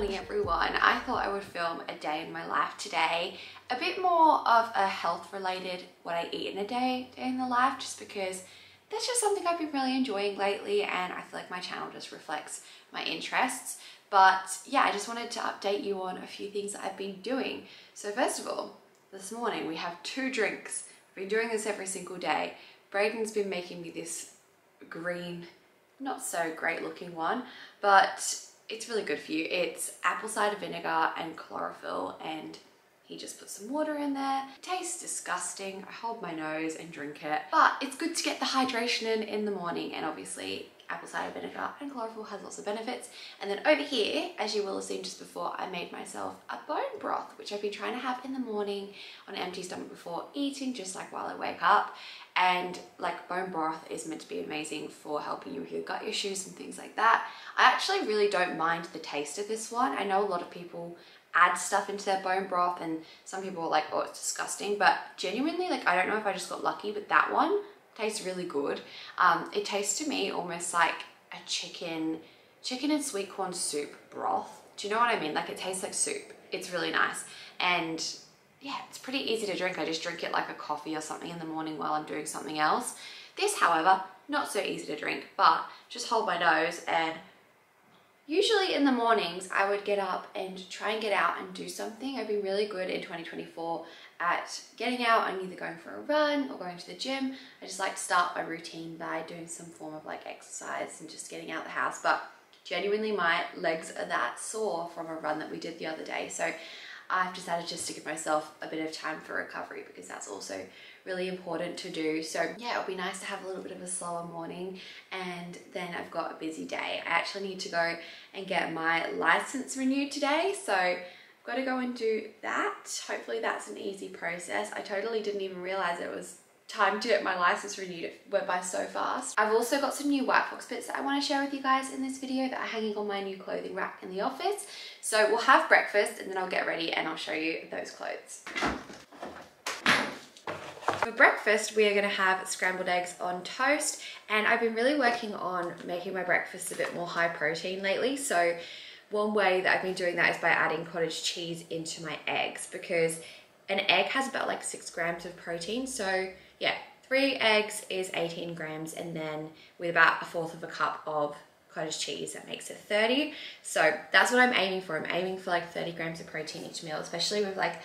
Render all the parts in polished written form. morning everyone. I thought I would film a day in my life today, a bit more of a health related what I eat in a day in the life, just because that's just something I've been really enjoying lately and I feel like my channel just reflects my interests. But yeah, I just wanted to update you on a few things that I've been doing. So first of all, this morning we have two drinks. I've been doing this every single day. Brayden's been making me this green, not so great looking one, but it's really good for you. It's apple cider vinegar and chlorophyll, and he just put some water in there. It tastes disgusting. I hold my nose and drink it, but it's good to get the hydration in the morning, and obviously apple cider vinegar and chlorophyll has lots of benefits. And then over here, as you will have seen just before, I made myself a bone broth, which I've been trying to have in the morning on an empty stomach before eating, just like while I wake up. And like, bone broth is meant to be amazing for helping you with your gut issues and things like that. I actually really don't mind the taste of this one. I know a lot of people add stuff into their bone broth and some people are like, oh, it's disgusting, but genuinely, like, I don't know if I just got lucky, but that one tastes really good. It tastes to me almost like a chicken and sweet corn soup broth. Do you know what I mean? Like, it tastes like soup. It's really nice. And yeah, it's pretty easy to drink. I just drink it like a coffee or something in the morning while I'm doing something else. This, however, not so easy to drink, but just hold my nose. And usually in the mornings, I would get up and try and get out and do something. I've been really good in 2024 at getting out and either going for a run or going to the gym. I just like to start my routine by doing some form of like exercise and just getting out of the house. But genuinely, my legs are that sore from a run that we did the other day. So I've decided just to give myself a bit of time for recovery, because that's also really important to do. So yeah, it'll be nice to have a little bit of a slower morning, and then I've got a busy day. I actually need to go and get my license renewed today, so I've got to go and do that. Hopefully that's an easy process. I totally didn't even realize it was time to get my license renewed. It went by so fast. I've also got some new White Fox bits that I want to share with you guys in this video that are hanging on my new clothing rack in the office. So we'll have breakfast and then I'll get ready and I'll show you those clothes. For breakfast, we are going to have scrambled eggs on toast, and I've been really working on making my breakfast a bit more high protein lately. So one way that I've been doing that is by adding cottage cheese into my eggs, because an egg has about like 6 grams of protein. So yeah, 3 eggs is 18 grams, and then with about 1/4 cup of cottage cheese, that makes it 30. So that's what I'm aiming for. I'm aiming for like 30 grams of protein each meal, especially with like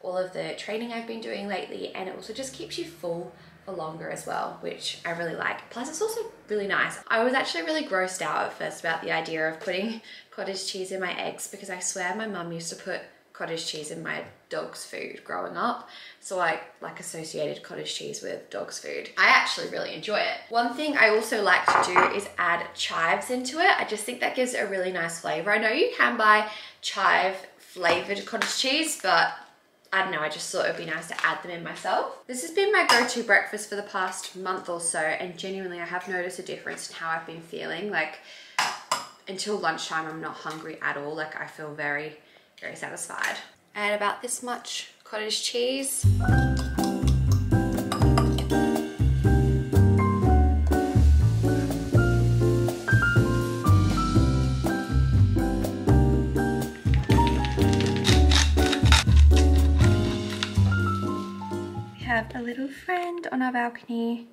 all of the training I've been doing lately, and it also just keeps you full for longer as well, which I really like. Plus it's also really nice. I was actually really grossed out at first about the idea of putting cottage cheese in my eggs, because I swear my mum used to put cottage cheese in my dog's food growing up. So I like associated cottage cheese with dog's food. I actually really enjoy it. One thing I also like to do is add chives into it. I just think that gives it a really nice flavor. I know you can buy chive flavored cottage cheese, but I don't know, I just thought it'd be nice to add them in myself. This has been my go-to breakfast for the past month or so, and genuinely I have noticed a difference in how I've been feeling. Like, until lunchtime I'm not hungry at all. Like, I feel very, very satisfied. Add about this much cottage cheese. A little friend on our balcony.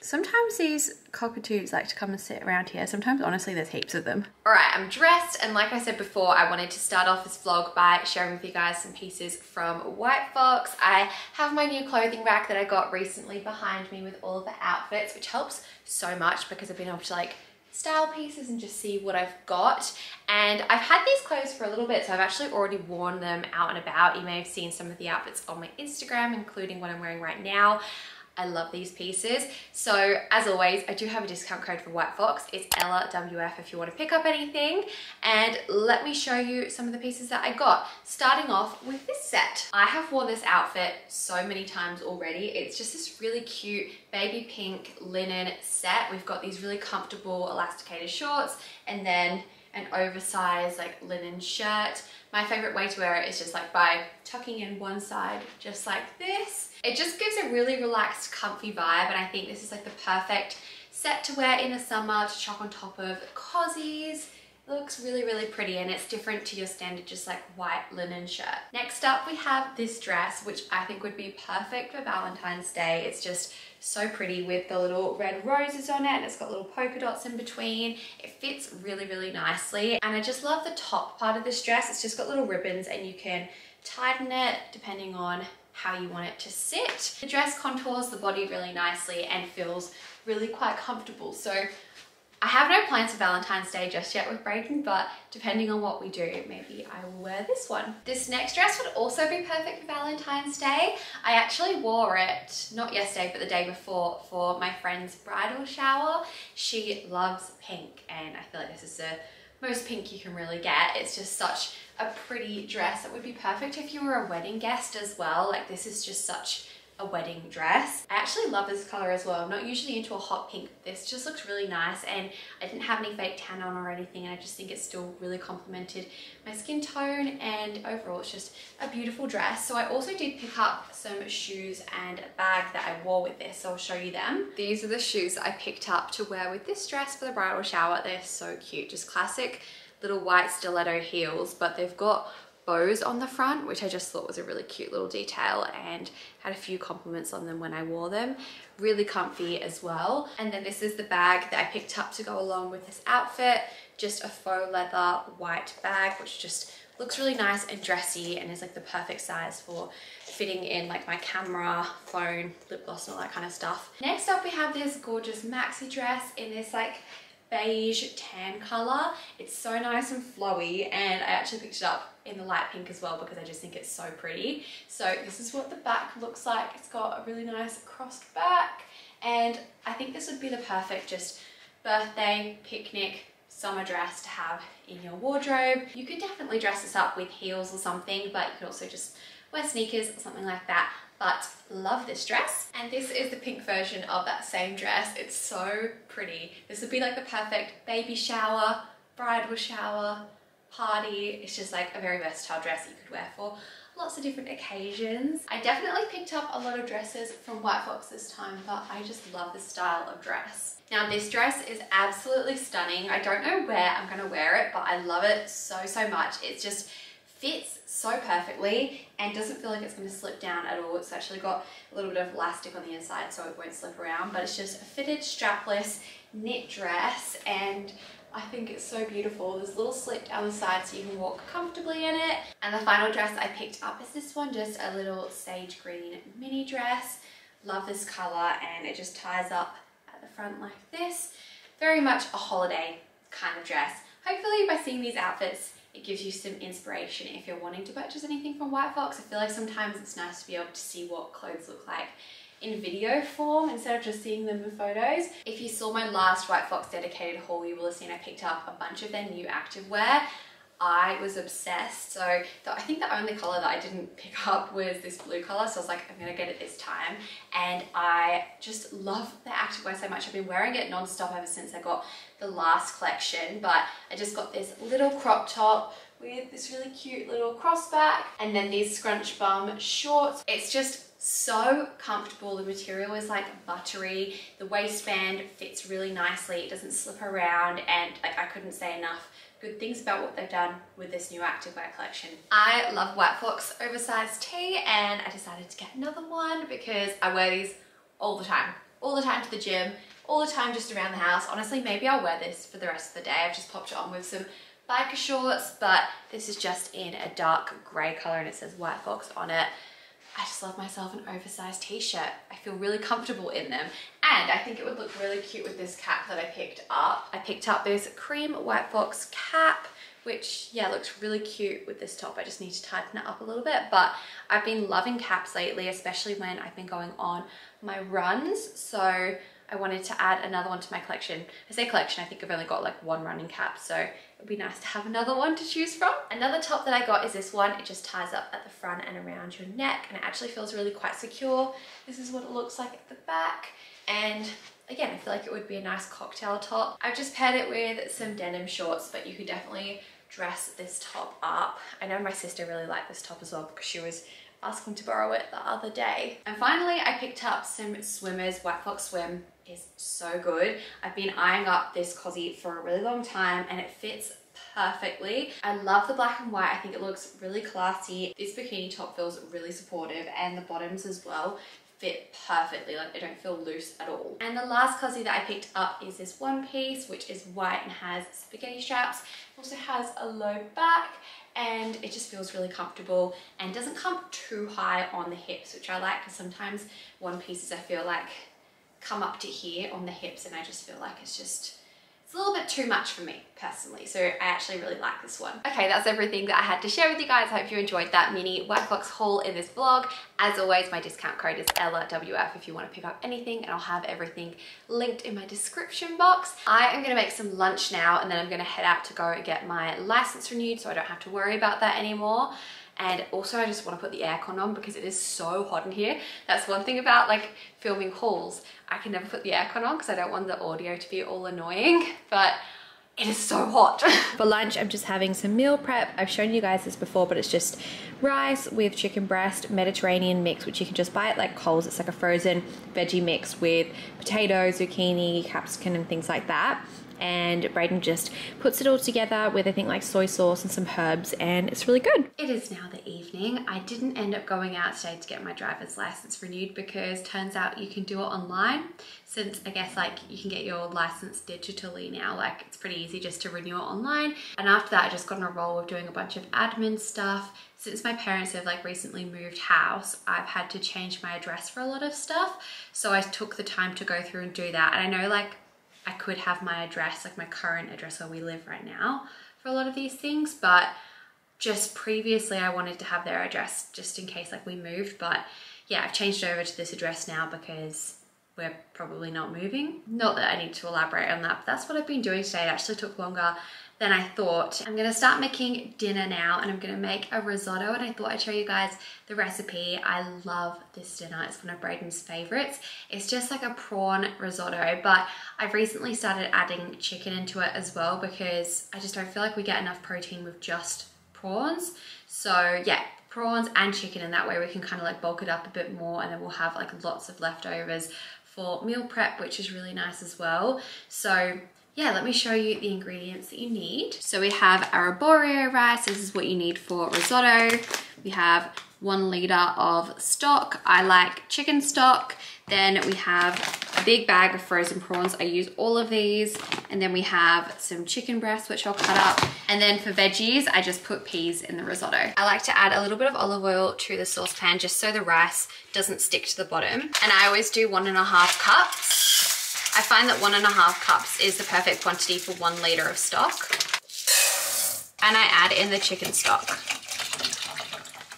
Sometimes these cockatoos like to come and sit around here. Sometimes, honestly, there's heaps of them. All right, I'm dressed, and like I said before, I wanted to start off this vlog by sharing with you guys some pieces from White Fox. I have my new clothing rack that I got recently behind me with all of the outfits, which helps so much because I've been able to like style pieces and just see what I've got. And I've had these clothes for a little bit, so I've actually already worn them out and about. You may have seen some of the outfits on my Instagram, including what I'm wearing right now. I love these pieces. So as always, I do have a discount code for White Fox. It's LRWF if you want to pick up anything. And let me show you some of the pieces that I got. Starting off with this set. I have worn this outfit so many times already. It's just this really cute baby pink linen set. We've got these really comfortable elasticated shorts and then an oversized like linen shirt. My favorite way to wear it is just like by tucking in one side just like this. It just gives a really relaxed, comfy vibe, and I think this is like the perfect set to wear in the summer to chuck on top of cozies, Looks really, really pretty, and it's different to your standard just like white linen shirt. Next up we have this dress, which I think would be perfect for Valentine's Day. It's just so pretty with the little red roses on it, and it's got little polka dots in between. It fits really, really nicely, and I just love the top part of this dress. It's just got little ribbons and you can tighten it depending on how you want it to sit. The dress contours the body really nicely and feels really quite comfortable. So I have no plans for Valentine's Day just yet with Brayden, but depending on what we do, maybe I will wear this one. This next dress would also be perfect for Valentine's Day. I actually wore it, not yesterday, but the day before for my friend's bridal shower. She loves pink, and I feel like this is the most pink you can really get. It's just such a pretty dress that would be perfect if you were a wedding guest as well. Like, this is just such a wedding dress. I actually love this color as well. I'm not usually into a hot pink, but this just looks really nice, and I didn't have any fake tan on or anything, and I just think it still really complemented my skin tone, and overall it's just a beautiful dress. So I also did pick up some shoes and a bag that I wore with this, so I'll show you them. These are the shoes that I picked up to wear with this dress for the bridal shower. They're so cute, just classic little white stiletto heels, but they've got bows on the front, which I just thought was a really cute little detail, and had a few compliments on them when I wore them. Really comfy as well. And then this is the bag that I picked up to go along with this outfit. Just a faux leather white bag, which just looks really nice and dressy, and is like the perfect size for fitting in like my camera, phone, lip gloss and all that kind of stuff. Next up we have this gorgeous maxi dress in this like beige tan color. It's so nice and flowy, and I actually picked it up in the light pink as well because I just think it's so pretty. So this is what the back looks like. It's got a really nice crossed back, and I think this would be the perfect just birthday, picnic, summer dress to have in your wardrobe. You could definitely dress this up with heels or something, but you could also just wear sneakers or something like that. But love this dress. And this is the pink version of that same dress. It's so pretty. This would be like the perfect baby shower, bridal shower, party. It's just like a very versatile dress that you could wear for lots of different occasions. I definitely picked up a lot of dresses from White Fox this time, but I just love this style of dress. Now this dress is absolutely stunning. I don't know where I'm gonna wear it, but I love it so, so much. It's just fits so perfectly and doesn't feel like it's going to slip down at all. It's actually got a little bit of elastic on the inside so it won't slip around, but it's just a fitted strapless knit dress, and I think it's so beautiful. There's a little slip down the side so you can walk comfortably in it. And the final dress I picked up is this one, just a little sage green mini dress. Love this color, and it just ties up at the front like this. Very much a holiday kind of dress. Hopefully by seeing these outfits it gives you some inspiration if you're wanting to purchase anything from White Fox. I feel like sometimes it's nice to be able to see what clothes look like in video form instead of just seeing them in photos. If you saw my last White Fox dedicated haul, you will have seen I picked up a bunch of their new activewear. I was obsessed, so I think the only color that I didn't pick up was this blue color, so I was like, I'm gonna get it this time. And I just love the activewear so much. I've been wearing it non-stop ever since I got the last collection, but I just got this little crop top with this really cute little cross back, and then these scrunch bum shorts. It's just so comfortable. The material is like buttery, the waistband fits really nicely, it doesn't slip around, and like I couldn't say enough good things about what they've done with this new activewear collection. I love White Fox oversized tee, and I decided to get another one because I wear these all the time. All the time to the gym, all the time just around the house. Honestly, maybe I'll wear this for the rest of the day. I've just popped it on with some biker shorts, but this is just in a dark grey colour and it says White Fox on it. I just love myself an oversized t-shirt. I feel really comfortable in them, and I think it would look really cute with this cap that I picked up. I picked up this cream White Fox cap, which yeah, looks really cute with this top. I just need to tighten it up a little bit, but I've been loving caps lately, especially when I've been going on my runs, so I wanted to add another one to my collection. I say collection, I think I've only got like one running cap, so it'd be nice to have another one to choose from. Another top that I got is this one. It just ties up at the front and around your neck, and it actually feels really quite secure. This is what it looks like at the back, and again, I feel like it would be a nice cocktail top. I've just paired it with some denim shorts, but you could definitely dress this top up. I know my sister really liked this top as well because she was asking to borrow it the other day. And finally, I picked up some swimmers. White Fox Swim is so good. I've been eyeing up this cozy for a really long time, and it fits perfectly. I love the black and white. I think it looks really classy. This bikini top feels really supportive, and the bottoms as well fit perfectly, like they don't feel loose at all. And the last cozy that I picked up is this one piece, which is white and has spaghetti straps. It also has a low back, and it just feels really comfortable and doesn't come too high on the hips, which I like, because sometimes one pieces I feel like come up to here on the hips, and I just feel like it's a little bit too much for me personally. So I actually really like this one. Okay, that's everything that I had to share with you guys. I hope you enjoyed that mini White Fox haul in this vlog. As always, my discount code is EllaWF if you want to pick up anything, and I'll have everything linked in my description box. I am going to make some lunch now, and then I'm going to head out to go and get my license renewed, so I don't have to worry about that anymore. And also I just want to put the aircon on because it is so hot in here. That's one thing about like filming hauls. I can never put the aircon on because I don't want the audio to be all annoying, but it is so hot. For lunch, I'm just having some meal prep. I've shown you guys this before, but it's just rice with chicken breast, Mediterranean mix, which you can just buy at like Coles. It's like a frozen veggie mix with potatoes, zucchini, capsicum and things like that. And Brayden just puts it all together with I think like soy sauce and some herbs, and it's really good. It is now the evening. I didn't end up going out today to get my driver's license renewed because turns out you can do it online, since I guess like you can get your license digitally now, like it's pretty easy just to renew it online. And after that I just got on a roll of doing a bunch of admin stuff. Since my parents have like recently moved house, I've had to change my address for a lot of stuff, so I took the time to go through and do that. And I know like I could have my address, like my current address where we live right now, for a lot of these things, but just previously I wanted to have their address just in case like we moved. But yeah, I've changed over to this address now because we're probably not moving. Not that I need to elaborate on that, but that's what I've been doing today. It actually took longer than I thought. I'm gonna start making dinner now, and I'm gonna make a risotto, and I thought I'd show you guys the recipe. I love this dinner. It's one of Brayden's favorites. It's just like a prawn risotto, but I've recently started adding chicken into it as well because I just don't feel like we get enough protein with just prawns. So yeah, prawns and chicken, and that way we can kind of like bulk it up a bit more, and then we'll have like lots of leftovers for meal prep, which is really nice as well. So yeah, let me show you the ingredients that you need. So we have arborio rice. This is what you need for risotto. We have 1 liter of stock. I like chicken stock. Then we have a big bag of frozen prawns. I use all of these. And then we have some chicken breasts, which I'll cut up. And then for veggies, I just put peas in the risotto. I like to add a little bit of olive oil to the saucepan just so the rice doesn't stick to the bottom. And I always do 1.5 cups. I find that 1.5 cups is the perfect quantity for 1 liter of stock. And I add in the chicken stock.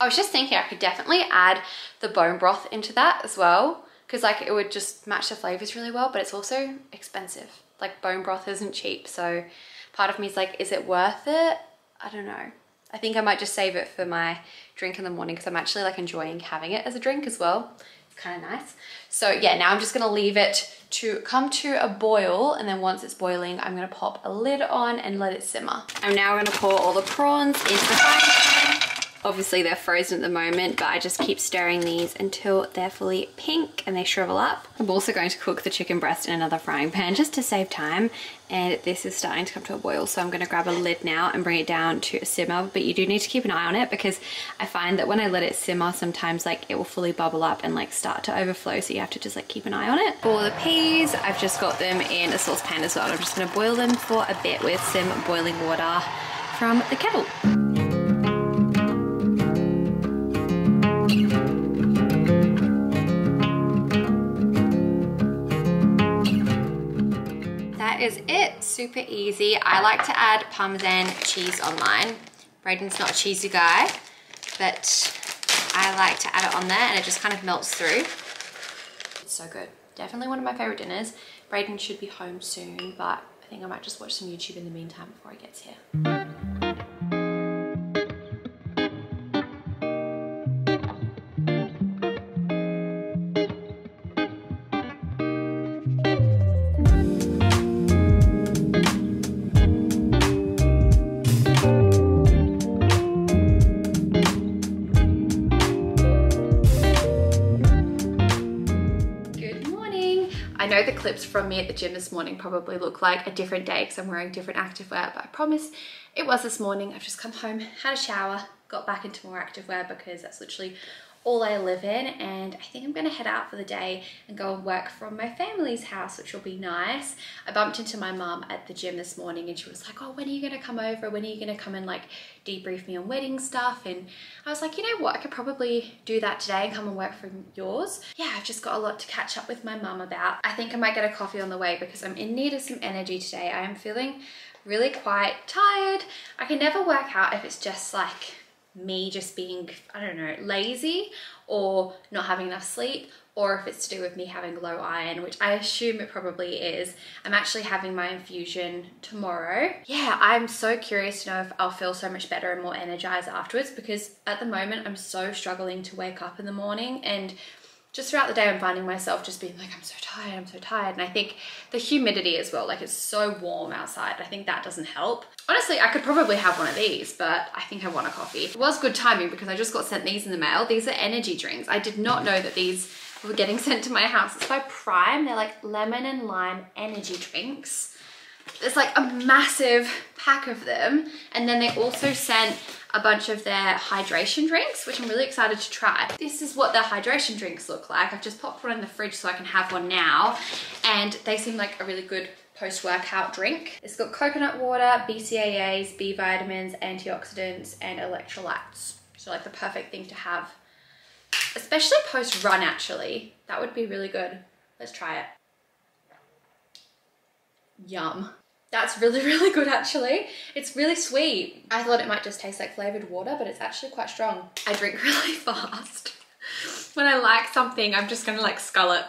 I was just thinking I could definitely add the bone broth into that as well, because like it would just match the flavors really well, but it's also expensive. Like bone broth isn't cheap. So part of me is like, is it worth it? I don't know. I think I might just save it for my drink in the morning because I'm actually like enjoying having it as a drink as well. Kind of nice. So yeah, now I'm just gonna leave it to come to a boil, and then once it's boiling I'm gonna pop a lid on and let it simmer. I'm now gonna pour all the prawns into the frying pan. Obviously they're frozen at the moment, but I just keep stirring these until they're fully pink and they shrivel up. I'm also going to cook the chicken breast in another frying pan just to save time, and this is starting to come to a boil, so I'm gonna grab a lid now and bring it down to a simmer. But you do need to keep an eye on it because I find that when I let it simmer, sometimes like it will fully bubble up and like start to overflow, so you have to just like keep an eye on it. For the peas, I've just got them in a saucepan as well. I'm just gonna boil them for a bit with some boiling water from the kettle. Is it super easy. I like to add parmesan cheese on mine. Brayden's not a cheesy guy, but I like to add it on there and it just kind of melts through. It's so good. Definitely one of my favorite dinners. Brayden should be home soon, but I think I might just watch some YouTube in the meantime before he gets here. I know the clips from me at the gym this morning probably look like a different day because I'm wearing different activewear, but I promise it was this morning. I've just come home, had a shower, got back into more activewear because that's literally all I live in, and I think I'm gonna head out for the day and go and work from my family's house, which will be nice. I bumped into my mum at the gym this morning and she was like, oh, when are you gonna come over? When are you gonna come and like debrief me on wedding stuff? And I was like, you know what? I could probably do that today and come and work from yours. Yeah, I've just got a lot to catch up with my mum about. I think I might get a coffee on the way because I'm in need of some energy today. I am feeling really quite tired. I can never work out if it's just like me just being, I don't know, lazy or not having enough sleep, or if it's to do with me having low iron, which I assume it probably is. I'm actually having my infusion tomorrow. Yeah, I'm so curious to know if I'll feel so much better and more energized afterwards, because at the moment I'm so struggling to wake up in the morning, and just throughout the day I'm finding myself just being like, I'm so tired. And I think the humidity as well, like it's so warm outside. I think that doesn't help. Honestly, I could probably have one of these, but I think I want a coffee. It was good timing because I just got sent these in the mail. These are energy drinks. I did not know that these were getting sent to my house. It's by Prime. They're like lemon and lime energy drinks. There's like a massive pack of them. And then they also sent a bunch of their hydration drinks, which I'm really excited to try. This is what their hydration drinks look like. I've just popped one in the fridge so I can have one now. And they seem like a really good post-workout drink. It's got coconut water, BCAAs, B vitamins, antioxidants, and electrolytes. So like the perfect thing to have, especially post-run actually. That would be really good. Let's try it. Yum. That's really, really good actually. It's really sweet. I thought it might just taste like flavored water, but it's actually quite strong. I drink really fast. When I like something, I'm just gonna like scull it.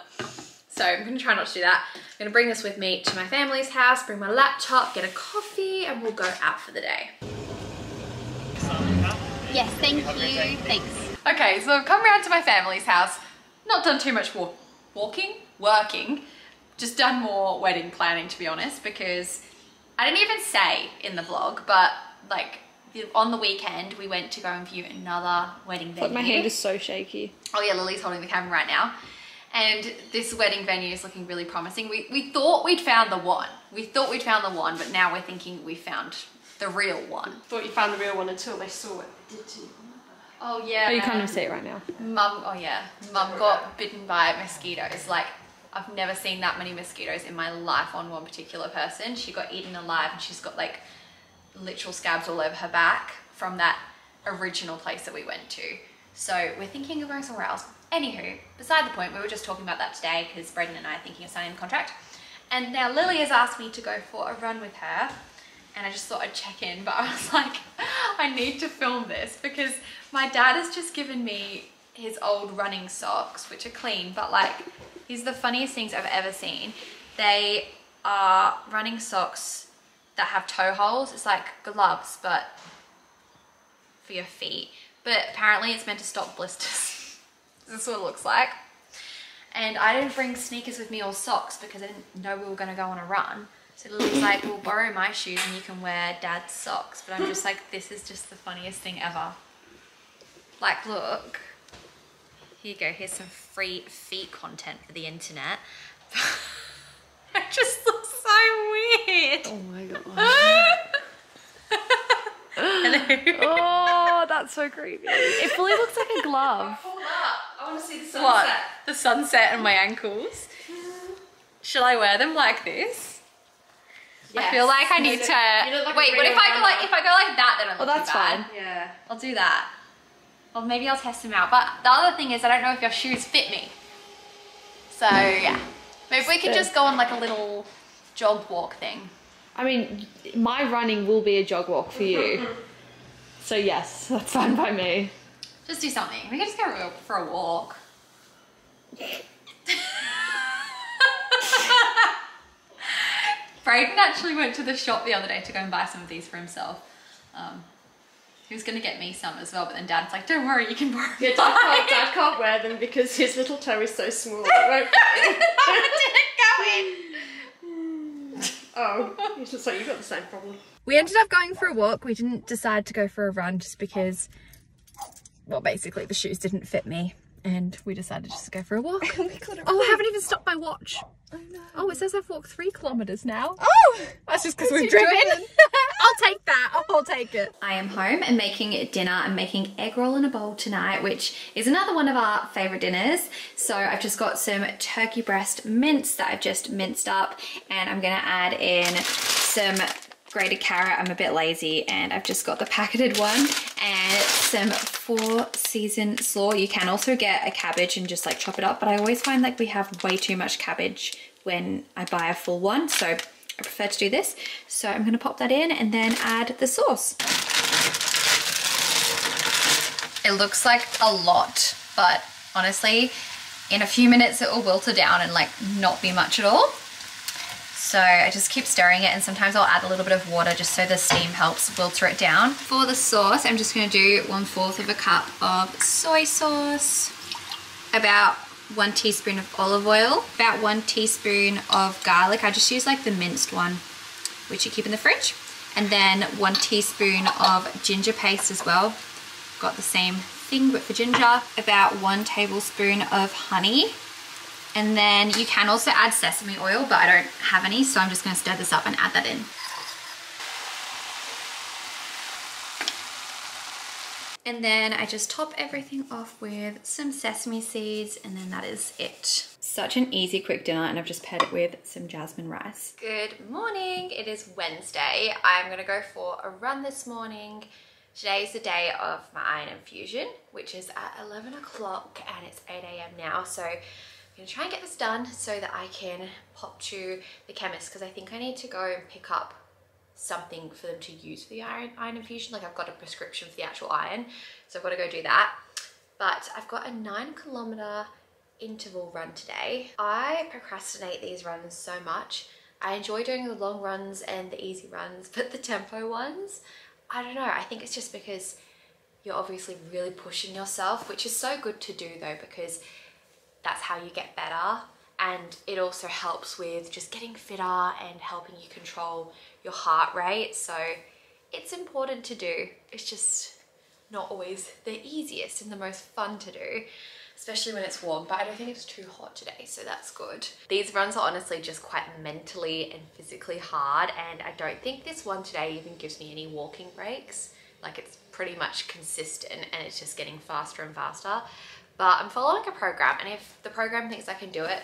So I'm gonna try not to do that. I'm gonna bring this with me to my family's house, bring my laptop, get a coffee, and we'll go out for the day. Yes, thank you, thanks. Okay, so I've come round to my family's house, not done too much working. Just done more wedding planning, to be honest, because I didn't even say in the vlog, but like on the weekend we went to go and view another wedding venue. But my hand is so shaky. Oh yeah, Lily's holding the camera right now. And this wedding venue is looking really promising. We thought we'd found the one. We thought we'd found the one, but now we're thinking we found the real one. Thought you found the real one until they saw what they did to you. Oh yeah. But you can't even see it right now. Mum, oh yeah. Mum got bitten by mosquitoes. Like, I've never seen that many mosquitoes in my life on one particular person. She got eaten alive and she's got like literal scabs all over her back from that original place that we went to. So we're thinking of going somewhere else. Anywho, beside the point, we were just talking about that today because Brayden and I are thinking of signing the contract. And now Lily has asked me to go for a run with her. And I just thought I'd check in, but I was like, I need to film this because my dad has just given me his old running socks, which are clean, but like, these are the funniest things I've ever seen. They are running socks that have toe holes. It's like gloves, but for your feet. But apparently it's meant to stop blisters. This is what it looks like. And I didn't bring sneakers with me or socks because I didn't know we were gonna go on a run. So Lily's like, well, borrow my shoes and you can wear dad's socks. But I'm just like, this is just the funniest thing ever. Like, look. Here you go, here's some free feet content for the internet. I just look so weird. Oh my god. Hello. Oh, that's so creepy. It fully looks like a glove. Hold up, I wanna see the sunset. What? The sunset and my ankles. Shall I wear them like this? Yes. I feel like I need to, like, wait, but if I go like that, then I look too bad. Well, that's fine. Yeah. I'll do that. Well, maybe I'll test them out. But the other thing is I don't know if your shoes fit me. So yeah, maybe we could just go on like a little jog walk thing. I mean, my running will be a jog walk for you. So yes, that's fine by me. Just do something. We can just go for a walk. Brayden actually went to the shop the other day to go and buy some of these for himself. He was gonna get me some as well, but then dad's like, don't worry, you can borrow them. Yeah, dad can't wear them because his little toe is so small. It won't fit. Didn't go in. Oh, it's just like, you've got the same problem. We ended up going for a walk. We didn't decide to go for a run just because, well, basically the shoes didn't fit me. and we decided just to go for a walk. And we couldn't. Oh, I haven't even stopped my watch. Oh no. Oh, it says I've walked 3 kilometers now. Oh, that's just because we've driven. I'll take that. I'll take it. I am home and making dinner. I'm making egg roll in a bowl tonight, which is another one of our favorite dinners. So I've just got some turkey breast mince that I've just minced up, and I'm gonna add in some grated carrot. I'm a bit lazy and I've just got the packeted one, and some 4-season slaw. You can also get a cabbage and just like chop it up, but I always find like we have way too much cabbage when I buy a full one, so I prefer to do this. So I'm gonna pop that in and then add the sauce. It looks like a lot, but honestly in a few minutes it will wilter down and like not be much at all. So I just keep stirring it, and sometimes I'll add a little bit of water just so the steam helps wilter it down. For the sauce, I'm just gonna do 1/4 of a cup of soy sauce, about 1 teaspoon of olive oil, about 1 teaspoon of garlic. I just use like the minced one, which you keep in the fridge. And then 1 teaspoon of ginger paste as well. Got the same thing, but for ginger. About 1 tablespoon of honey. And then you can also add sesame oil, but I don't have any, so I'm just gonna stir this up and add that in. And then I just top everything off with some sesame seeds, and then that is it. Such an easy, quick dinner, and I've just paired it with some jasmine rice. Good morning, it is Wednesday. I'm gonna go for a run this morning. Today is the day of my iron infusion, which is at 11 o'clock, and it's 8 a.m. now, so I'm gonna try and get this done so that I can pop to the chemist, because I think I need to go and pick up something for them to use for the iron infusion. Like I've got a prescription for the actual iron, so I've got to go do that. But I've got a 9-kilometer interval run today. I procrastinate these runs so much. I enjoy doing the long runs and the easy runs, but the tempo ones, I don't know. I think it's just because you're obviously really pushing yourself, which is so good to do though, because that's how you get better, and it also helps with just getting fitter and helping you control your heart rate. So it's important to do. It's just not always the easiest and the most fun to do, especially when it's warm, but I don't think it's too hot today, so that's good. These runs are honestly just quite mentally and physically hard, and I don't think this one today even gives me any walking breaks. Like it's pretty much consistent and it's just getting faster and faster. But I'm following a program, and if the program thinks I can do it,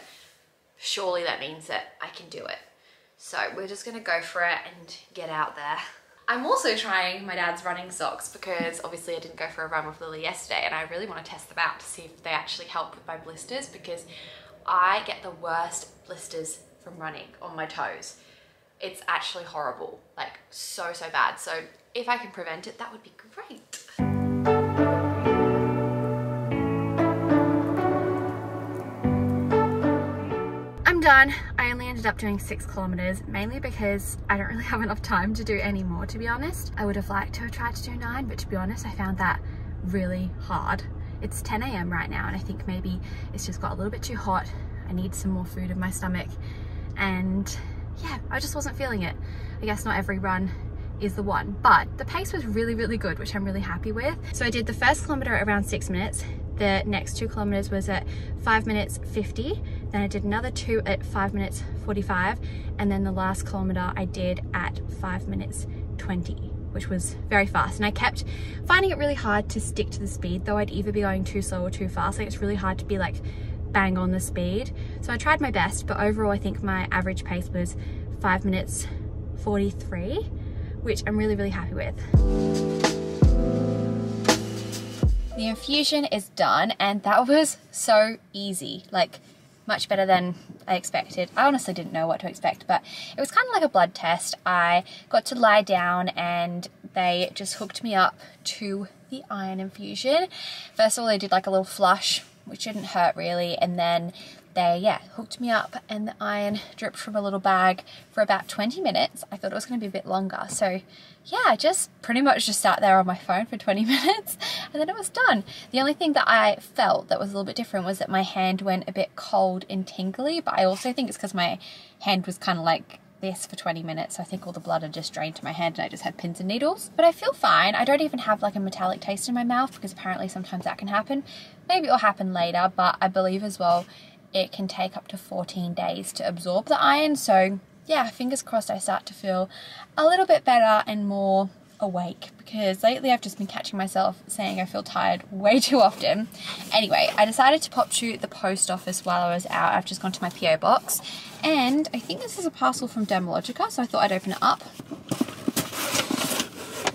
surely that means that I can do it. So we're just gonna go for it and get out there. I'm also trying my dad's running socks, because obviously I didn't go for a run with Lily yesterday, and I really want to test them out to see if they actually help with my blisters, because I get the worst blisters from running on my toes. It's actually horrible, like so bad. So if I can prevent it, that would be great. Done. I only ended up doing 6 kilometers, mainly because I don't really have enough time to do any more, to be honest. I would have liked to have tried to do 9, but to be honest, I found that really hard. It's 10 a.m. right now, and I think maybe it's just got a little bit too hot. I need some more food in my stomach, and yeah, I just wasn't feeling it. I guess not every run is the one, but the pace was really good, which I'm really happy with. So I did the first kilometer at around 6 minutes. The next 2 kilometers was at 5 minutes 50. Then I did another 2 at 5 minutes 45, and then the last kilometer I did at 5 minutes 20, which was very fast. And I kept finding it really hard to stick to the speed though. I'd either be going too slow or too fast. Like it's really hard to be like bang on the speed. So I tried my best, but overall I think my average pace was 5 minutes 43, which I'm really happy with. The infusion is done, and that was so easy, like much better than I expected. I honestly didn't know what to expect, but it was kind of like a blood test. I got to lie down and they just hooked me up to the iron infusion. First of all, they did like a little flush, which didn't hurt really, and then they, yeah, hooked me up, and the iron dripped from a little bag for about 20 minutes. I thought it was gonna be a bit longer. So yeah, I just pretty much just sat there on my phone for 20 minutes and then it was done. The only thing that I felt that was a little bit different was that my hand went a bit cold and tingly, but I also think it's because my hand was kind of like this for 20 minutes. I think all the blood had just drained to my hand and I just had pins and needles. But I feel fine. I don't even have like a metallic taste in my mouth because apparently sometimes that can happen. Maybe it'll happen later, but I believe as well it can take up to 14 days to absorb the iron. So yeah, fingers crossed I start to feel a little bit better and more awake, because lately I've just been catching myself saying I feel tired way too often. Anyway, I decided to pop to the post office while I was out. I've just gone to my PO box and I think this is a parcel from Dermalogica, so I thought I'd open it up.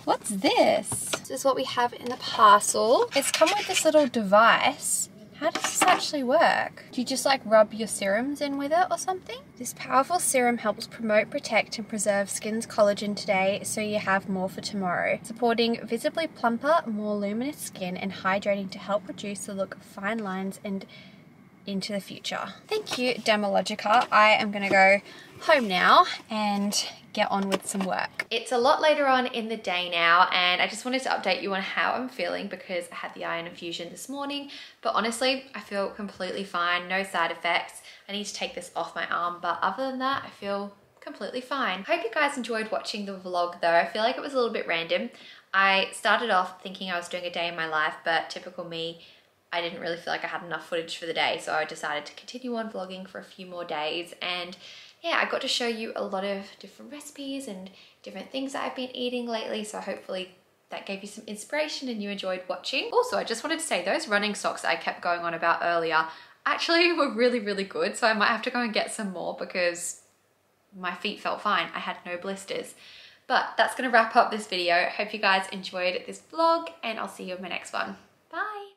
What's this? This is what we have in the parcel. It's come with this little device. How does this actually work? Do you just like rub your serums in with it or something? This powerful serum helps promote, protect and preserve skin's collagen today so you have more for tomorrow. Supporting visibly plumper, more luminous skin and hydrating to help reduce the look of fine lines and into the future. Thank you, Dermalogica. I am gonna go home now and get on with some work. It's a lot later on in the day now and I just wanted to update you on how I'm feeling because I had the iron infusion this morning, but honestly I feel completely fine, no side effects. I need to take this off my arm, but other than that I feel completely fine. I hope you guys enjoyed watching the vlog though. I feel like it was a little bit random. I started off thinking I was doing a day in my life, but typical me, I didn't really feel like I had enough footage for the day, so I decided to continue on vlogging for a few more days. And yeah, I got to show you a lot of different recipes and different things that I've been eating lately, so hopefully that gave you some inspiration and you enjoyed watching. Also, I just wanted to say those running socks that I kept going on about earlier actually were really, really good, so I might have to go and get some more because my feet felt fine. I had no blisters. But that's gonna wrap up this video. Hope you guys enjoyed this vlog and I'll see you in my next one. Bye.